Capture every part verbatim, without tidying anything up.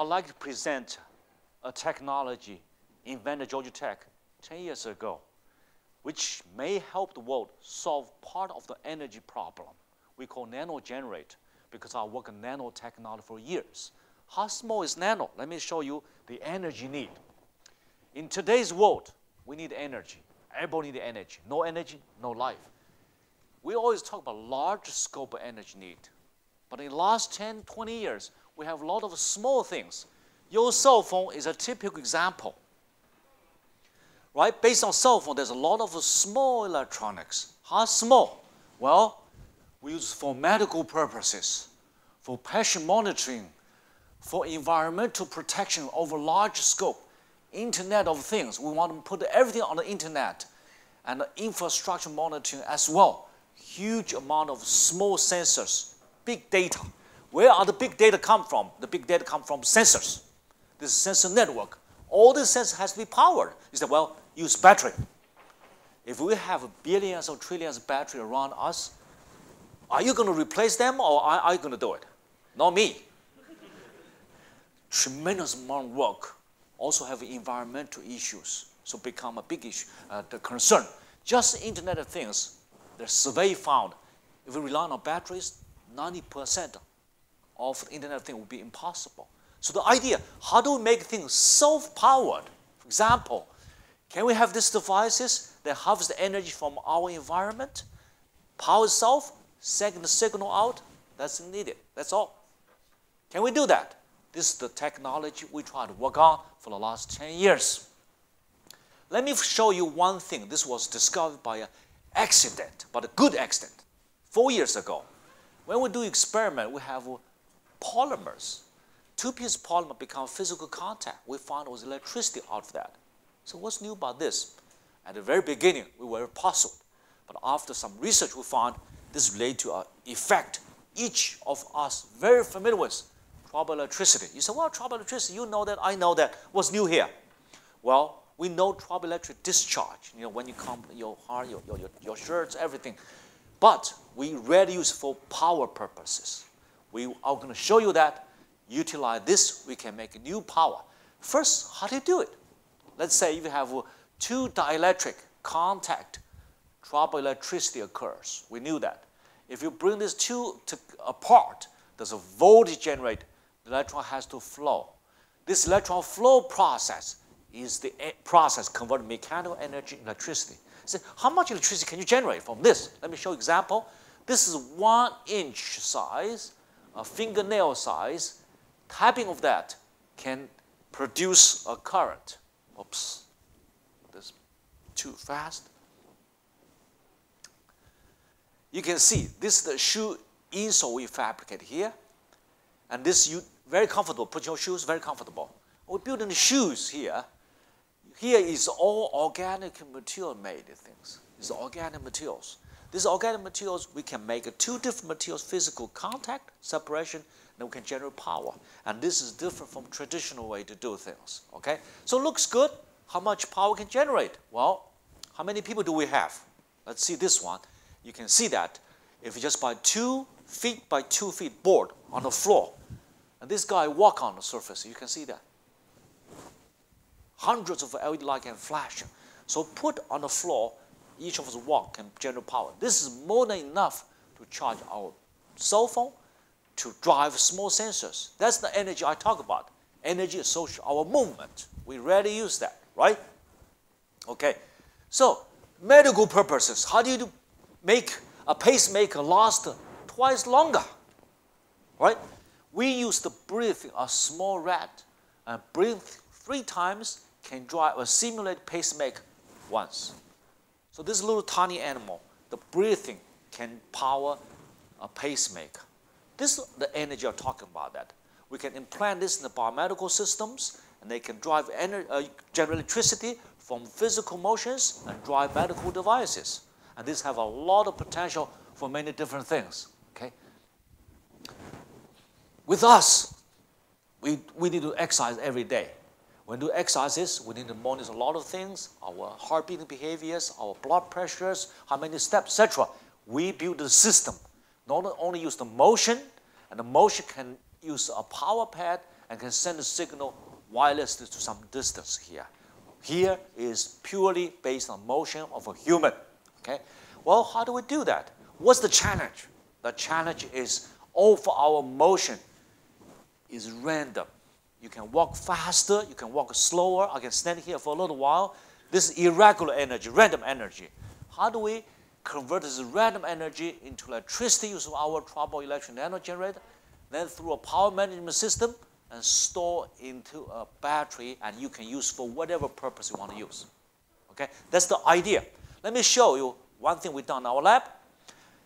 I'd like to present a technology invented at Georgia Tech ten years ago, which may help the world solve part of the energy problem we call nano generator, because I work on nanotechnology for years. How small is nano? Let me show you the energy need. In today's world, we need energy. Everybody needs energy. No energy, no life. We always talk about large scope of energy need. But in the last ten, twenty years, we have a lot of small things. Your cell phone is a typical example. Right? Based on cell phone, there's a lot of small electronics. How small? Well, we use for medical purposes, for patient monitoring, for environmental protection over large scope. Internet of Things, we want to put everything on the internet and the infrastructure monitoring as well. Huge amount of small sensors, big data. Where are the big data come from? The big data come from sensors. This is sensor network. All the sensors has to be powered. You say, well, use battery. If we have billions or trillions of battery around us, are you going to replace them or are you going to do it? Not me. Tremendous amount of work. Also have environmental issues, so become a big issue, uh, the concern. Just Internet of Things, the survey found, if we rely on batteries, ninety percent of the Internet of Things would be impossible. So the idea, how do we make things self-powered? For example, can we have these devices that harvest energy from our environment, power itself, send the signal out? That's needed, that's all. Can we do that? This is the technology we try to work on for the last ten years. Let me show you one thing. This was discovered by an accident, but a good accident, four years ago. When we do experiment, we have polymers. Two-piece polymer become physical contact. We found it was electricity out of that. So what's new about this? At the very beginning, we were puzzled. But after some research, we found this related to an effect each of us very familiar with. Triboelectricity. You say, well, triboelectricity, you know that, I know that. What's new here? Well, we know triboelectric discharge, you know, when you come, your heart, your, your, your shirts, everything. But we rarely use for power purposes. We are going to show you that. Utilize this, we can make new power. First, how do you do it? Let's say you have two dielectric contact, triboelectricity occurs. We knew that. If you bring these two to, apart, there's a voltage generated. The electron has to flow. This electron flow process is the process converting mechanical energy into electricity. So how much electricity can you generate from this? Let me show you an example. This is one inch size, a fingernail size. Tapping of that can produce a current. Oops, that's too fast. You can see this is the shoe insole we fabricate here. And this you very comfortable, put your shoes, very comfortable. We're building the shoes here. Here is all organic material made things. It's organic materials. These organic materials, we can make two different materials, physical contact, separation, and we can generate power. And this is different from traditional way to do things, okay? So it looks good. How much power can generate? Well, how many people do we have? Let's see this one. You can see that if you just buy two feet by two feet board on the floor, and this guy walk on the surface, you can see that. Hundreds of L E D light can flash. So put on the floor, each of us walk can generate power. This is more than enough to charge our cell phone, to drive small sensors. That's the energy I talk about. Energy is social, our movement. We rarely use that, right? Okay, so medical purposes, how do you do, make a pacemaker lasts twice longer, right? We use the breathing of a small rat and breathe three times can drive or simulate pacemaker once. So this little tiny animal, the breathing can power a pacemaker. This is the energy I'm talking about that. We can implant this in the biomedical systems and they can drive energy, uh, generate electricity from physical motions and drive medical devices. And these have a lot of potential for many different things, okay? With us, we, we need to exercise every day. When we do exercises, we need to monitor a lot of things, our heartbeat behaviors, our blood pressures, how many steps, et cetera. We build the system, not only use the motion, and the motion can use a power pad and can send a signal wirelessly to some distance here. Here is purely based on motion of a human, okay? Well, how do we do that? What's the challenge? The challenge is all for our motion is random. You can walk faster, you can walk slower. I can stand here for a little while. This is irregular energy, random energy. How do we convert this random energy into electricity using our triboelectric nano generator, then through a power management system and store into a battery, and you can use for whatever purpose you want to use. Okay, that's the idea. Let me show you one thing we've done in our lab.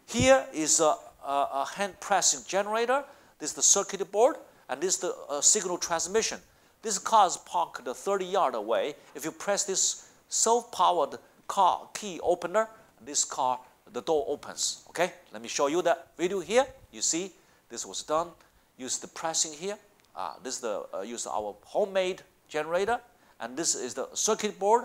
Here is a, a, a hand pressing generator. This is the circuit board, and this is the uh, signal transmission. This car is parked thirty yards away. If you press this self-powered car key opener, this car, the door opens. Okay, let me show you that video here. You see, this was done. Use the pressing here. Uh, this is the uh, use our homemade generator, and this is the circuit board.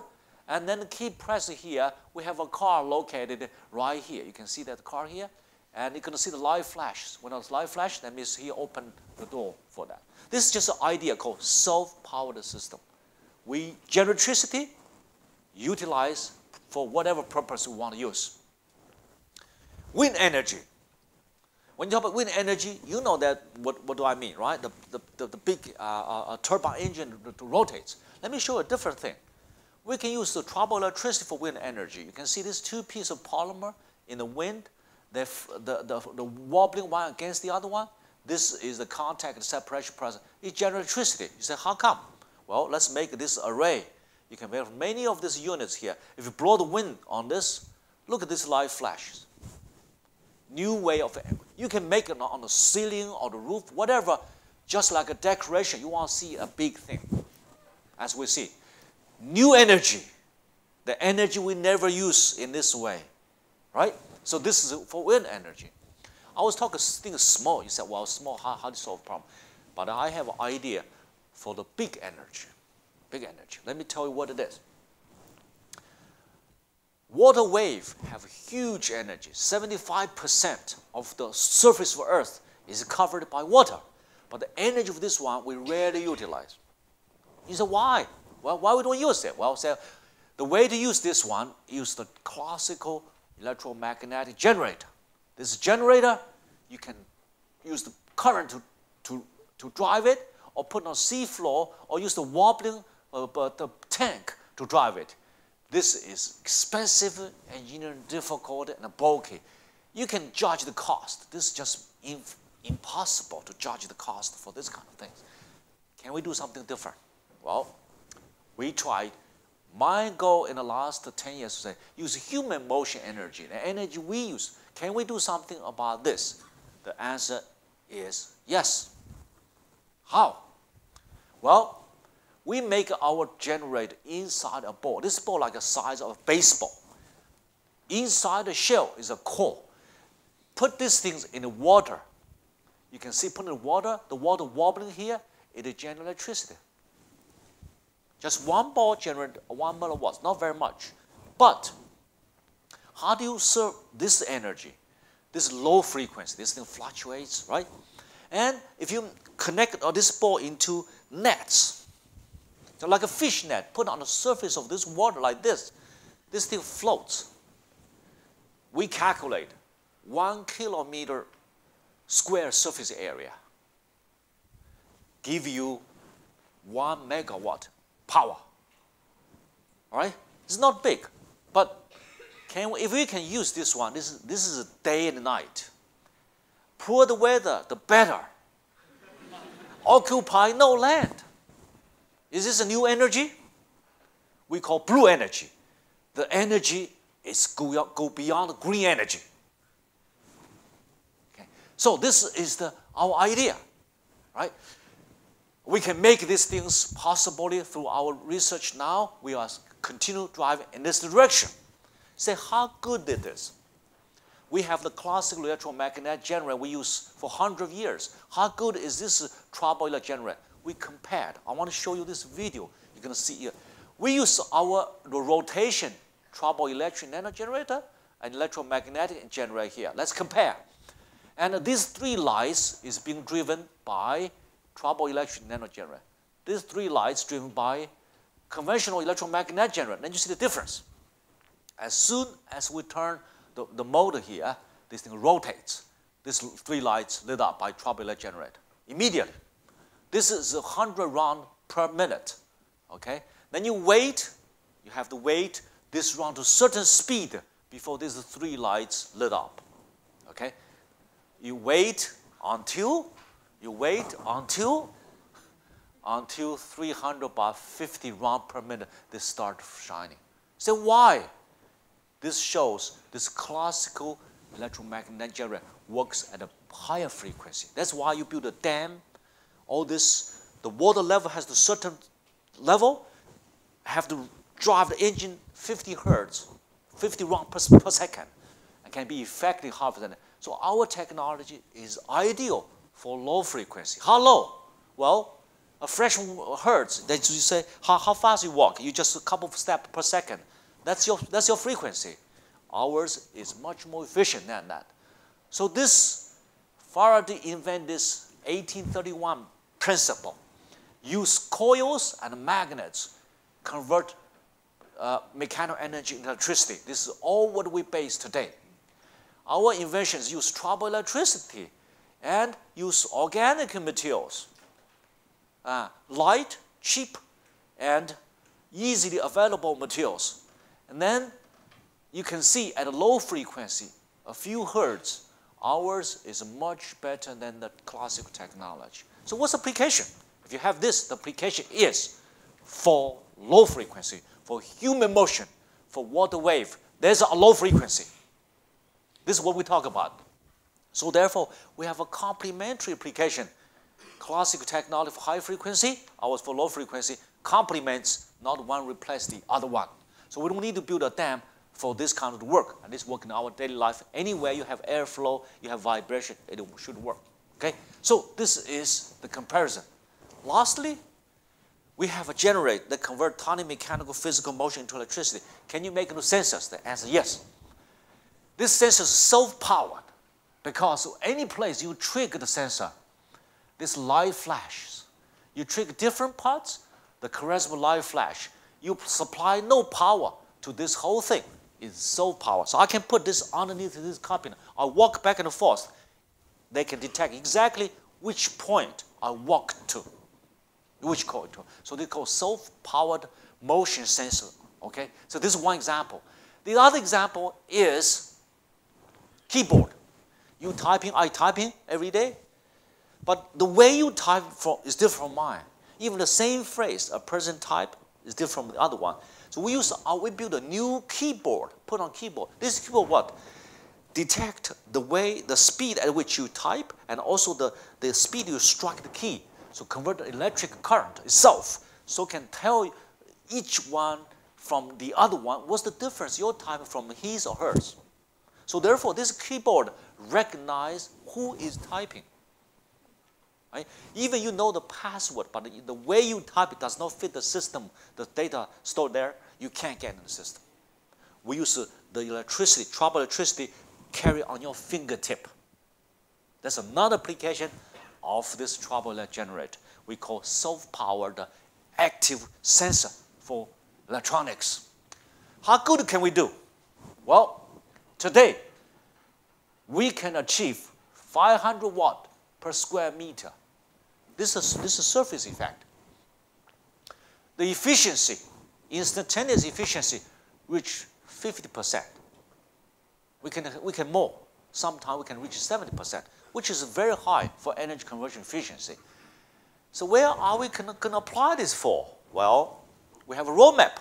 And then keep pressing here. We have a car located right here. You can see that car here, and you can see the light flash. When it's light flash, that means he opened the door for that. This is just an idea called self-powered system. We generate electricity, utilize for whatever purpose we want to use. Wind energy. When you talk about wind energy, you know that, what, what do I mean, right? The, the, the, the big uh, uh, turbine engine rotates. Let me show you a different thing. We can use the triboelectricity for wind energy. You can see these two pieces of polymer in the wind, the, the, the, the wobbling one against the other one. This is the contact separation process. It generates electricity. You say, how come? Well, let's make this array. You can have many of these units here. If you blow the wind on this, look at this light flashes. New way of, you can make it on the ceiling or the roof, whatever, just like a decoration. You want to see a big thing, as we see. New energy, the energy we never use in this way, right? So this is for wind energy. I was talking things small. You said, well, small, how, how do you solve a problem? But I have an idea for the big energy. Big energy. Let me tell you what it is. Water wave have huge energy. seventy-five percent of the surface of Earth is covered by water. But the energy of this one we rarely utilize. You say, why? Well, why we don't use it? Well, say, the way to use this one is the classical electromagnetic generator. This generator, you can use the current to, to, to drive it, or put on seafloor, or use the wobbling Uh, but the tank to drive it. This is expensive, engineering difficult, and bulky. You can judge the cost. This is just impossible to judge the cost for this kind of things. Can we do something different? Well, we tried. My goal in the last ten years is to say, use human motion energy, the energy we use. Can we do something about this? The answer is yes. How? Well, we make our generator inside a ball. This ball like the size of a baseball. Inside the shell is a core. Put these things in the water. You can see put in the water, the water wobbling here, it generates electricity. Just one ball generates one milliwatt, not very much. But how do you serve this energy? This low frequency, this thing fluctuates, right? And if you connect this ball into nets, so like a fish net put on the surface of this water like this, this thing floats. We calculate one kilometer square surface area, give you one megawatt power. All right, it's not big, but can we, if we can use this one, this is, this is a day and night. Poor the weather, the better. Occupy no land. Is this a new energy? We call blue energy. The energy is go, go beyond green energy. Okay. So this is the, our idea, right? We can make these things possibly through our research now. We are continue driving in this direction. Say, how good did this? We have the classical electromagnetic generator we use for one hundred years. How good is this triboelectric generator? We compared. I want to show you this video. You're going to see here. We use our the rotation triboelectric nano generator and electromagnetic generator here. Let's compare. And these three lines is being driven by triboelectric nano generator. These three lights driven by conventional electromagnetic generator. And you see the difference. As soon as we turn the, the motor here, this thing rotates. These three lights lit up by triboelectric generator immediately. This is one hundred rounds per minute. Okay? Then you wait. You have to wait this round to a certain speed before these three lights lit up. Okay? You wait until, you wait until, until three hundred by fifty rounds per minute, they start shining. So why? This shows this classical electromagnetic generator works at a higher frequency. That's why you build a dam. All this, the water level has a certain level. Have to drive the engine fifty hertz, fifty rounds per, per second, and can be effectively harvested. So our technology is ideal for low frequency. How low? Well, a fraction of hertz. That you say how, how fast you walk. You just a couple of steps per second. That's your that's your frequency. Ours is much more efficient than that. So this Faraday invented this eighteen thirty-one principle. Use coils and magnets convert uh, mechanical energy into electricity. This is all what we base today. Our inventions use triboelectricity and use organic materials, uh, light, cheap, and easily available materials. And then you can see at a low frequency, a few hertz, ours is much better than the classical technology. So what's the application? If you have this, the application is for low frequency, for human motion, for water wave. There's a low frequency. This is what we talk about. So therefore, we have a complementary application. Classical technology for high frequency, ours for low frequency, complements, not one replaces the other one. So we don't need to build a dam for this kind of work, and this work in our daily life. Anywhere you have airflow, you have vibration, it should work, okay? So this is the comparison. Lastly, we have a generator that converts tiny mechanical physical motion into electricity. Can you make new sensors? The answer is yes. This sensor is self-powered because any place you trigger the sensor, this light flashes. You trigger different parts, the corresponding light flash. You supply no power to this whole thing. Is self power. So I can put this underneath this cabinet. I walk back and forth. They can detect exactly which point I walk to, which coil to. So they call self-powered motion sensor. Okay. So this is one example. The other example is keyboard. You typing, I typing every day, but the way you type from is different from mine. Even the same phrase a person type is different from the other one. So we use, uh, we build a new keyboard, put on keyboard. This keyboard what? Detect the way, the speed at which you type, and also the, the speed you strike the key. So convert the electric current itself. So can tell each one from the other one, what's the difference your type from his or hers. So therefore, this keyboard recognize who is typing. Right? Even you know the password, but the way you type it does not fit the system, the data stored there, you can't get in the system. We use uh, the electricity, triboelectricity, carry on your fingertip. That's another application of this triboelectric generator. We call self-powered active sensor for electronics. How good can we do? Well, today, we can achieve five hundred watts per square meter. This is, this is surface effect. The efficiency, instantaneous efficiency, reach fifty percent. We can, we can more. Sometimes we can reach seventy percent, which is very high for energy conversion efficiency. So where are we going to apply this for? Well, we have a roadmap.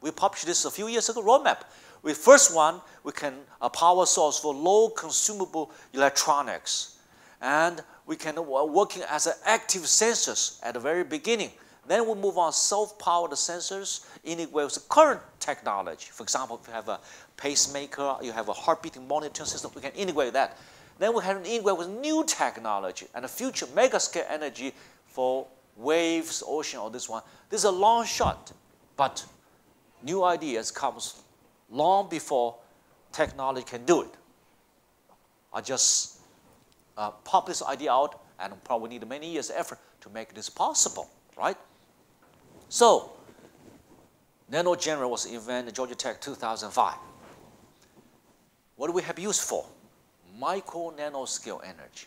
We published this a few years ago, roadmap. With first one, we can a power source for low consumable electronics. And we can uh, working as an active sensors at the very beginning. Then we move on self-powered sensors integrate with the current technology. For example, if you have a pacemaker, you have a heartbeat monitoring system, we can integrate that. Then we can integrate with new technology and a future mega-scale energy for waves, ocean, or this one. This is a long shot, but new ideas comes long before technology can do it. I just Uh, pop this idea out and probably need many years of effort to make this possible, right? So, nano generator was invented in Georgia Tech two thousand five. What do we have used for? Micro nanoscale energy.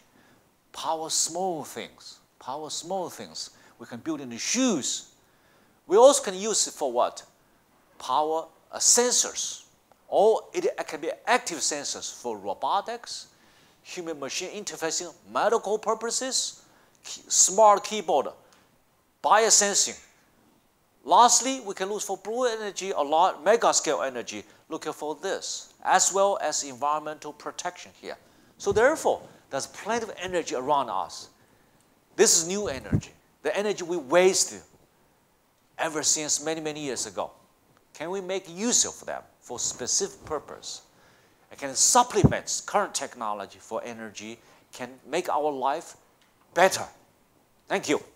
Power small things. Power small things. We can build in the shoes. We also can use it for what? Power uh, sensors. Or it, it can be active sensors for robotics, human-machine interfacing, medical purposes, key, smart keyboard, biosensing. Lastly, we can look for blue energy, a lot, mega-scale energy, looking for this, as well as environmental protection here. So therefore, there's plenty of energy around us. This is new energy, the energy we wasted ever since many, many years ago. Can we make use of them for specific purpose? It can supplement current technology for energy, can make our life better. Thank you.